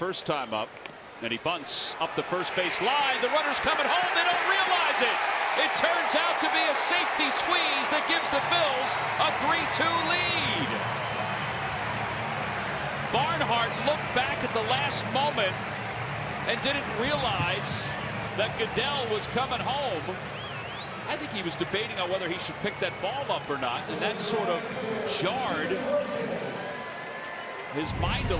first time up, and he bunts up the first base line. The runner's coming home. They don't realize it. It turns out to be a safety squeeze that gives the Phillies a 3-2 lead. Barnhart looked back at the last moment and didn't realize that Goeddel was coming home. I think he was debating on whether he should pick that ball up or not, and that sort of jarred his mind a